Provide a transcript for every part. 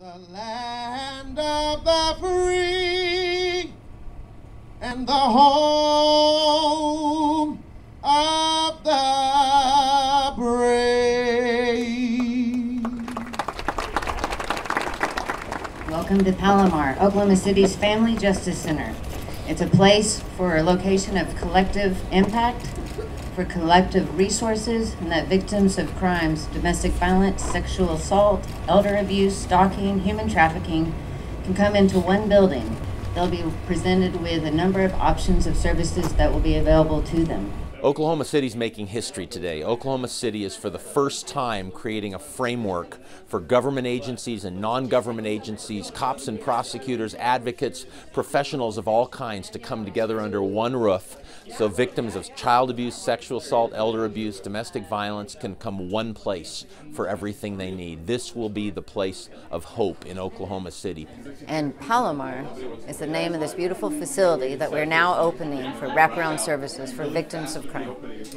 The land of the free and the home of the brave. Welcome to Palomar, Oklahoma City's Family Justice Center. It's a place for a location of collective impact, for collective resources, and that victims of crimes, domestic violence, sexual assault, elder abuse, stalking, human trafficking, can come into one building. They'll be presented with a number of options of services that will be available to them. Oklahoma City's making history today. Oklahoma City is for the first time creating a framework for government agencies and non-government agencies, cops and prosecutors, advocates, professionals of all kinds to come together under one roof so victims of child abuse, sexual assault, elder abuse, domestic violence can come one place for everything they need. This will be the place of hope in Oklahoma City. And Palomar is the name of this beautiful facility that we're now opening for wraparound services for victims of crime.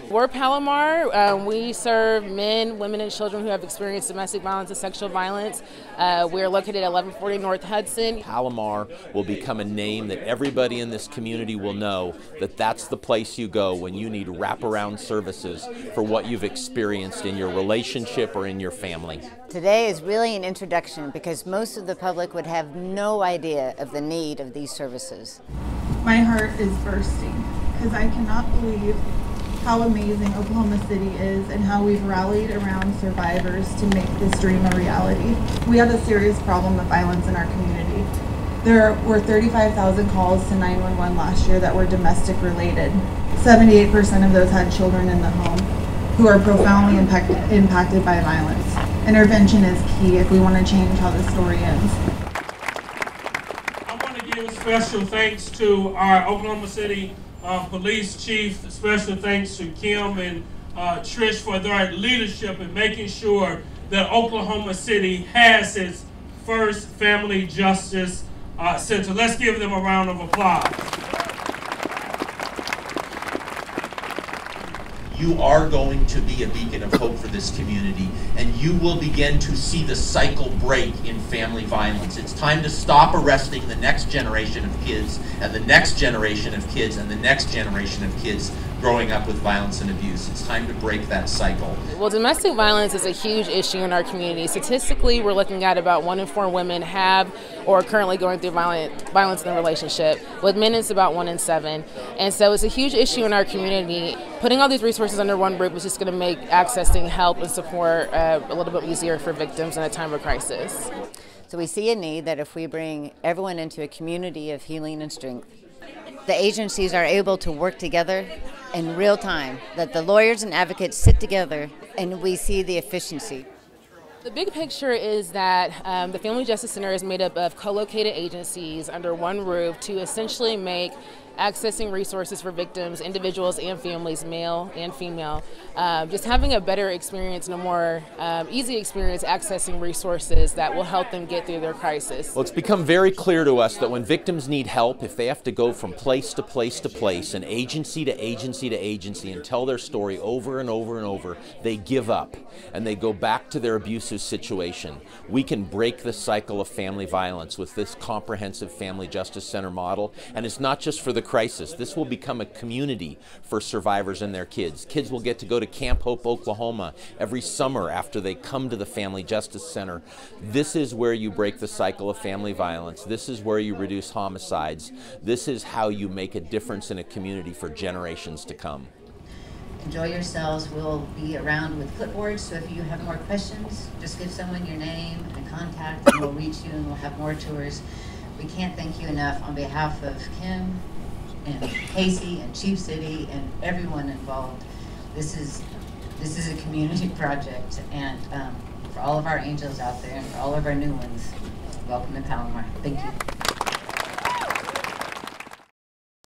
We're Palomar. We serve men, women, and children who have experienced domestic violence and sexual violence. We're located at 1140 North Hudson. Palomar will become a name that everybody in this community will know that that's the place you go when you need wraparound services for what you've experienced in your relationship or in your family. Today is really an introduction because most of the public would have no idea of the need of these services. My heart is bursting because I cannot believe how amazing Oklahoma City is and how we've rallied around survivors to make this dream a reality. We have a serious problem of violence in our community. There were 35,000 calls to 911 last year that were domestic related. 78% of those had children in the home who are profoundly impacted by violence. Intervention is key if we want to change how the story ends. I want to give special thanks to our Oklahoma City Police Chief, special thanks to Kim and Trish for their leadership in making sure that Oklahoma City has its first Family Justice Center. Let's give them a round of applause. You are going to be a beacon of hope for this community, and you will begin to see the cycle break in family violence. It's time to stop arresting the next generation of kids, and the next generation of kids, and the next generation of kids growing up with violence and abuse. It's time to break that cycle. Well, domestic violence is a huge issue in our community. Statistically, we're looking at about 1 in 4 women have or are currently going through violence in a relationship. With men, it's about 1 in 7. And so it's a huge issue in our community. Putting all these resources under one roof is just going to make accessing help and support a little bit easier for victims in a time of crisis. So we see a need that if we bring everyone into a community of healing and strength, the agencies are able to work together in real time, that the lawyers and advocates sit together and we see the efficiency. The big picture is that the Family Justice Center is made up of co-located agencies under one roof to essentially make accessing resources for victims, individuals and families, male and female, just having a better experience and a more easy experience accessing resources that will help them get through their crisis. Well, it's become very clear to us that when victims need help, if they have to go from place to place to place and agency to agency to agency and tell their story over and over and over, they give up and they go back to their abusive situation. We can break the cycle of family violence with this comprehensive Family Justice Center model, and it's not just for the crisis. This will become a community for survivors and their kids. Kids will get to go to Camp Hope, Oklahoma every summer after they come to the Family Justice Center. This is where you break the cycle of family violence. This is where you reduce homicides. This is how you make a difference in a community for generations to come. Enjoy yourselves. We'll be around with clipboards, so if you have more questions, just give someone your name and contact, and we'll reach you and we'll have more tours. We can't thank you enough on behalf of Kim and Casey and Chief City and everyone involved. This is a community project, and for all of our angels out there and for all of our new ones, welcome to Palomar. Thank you.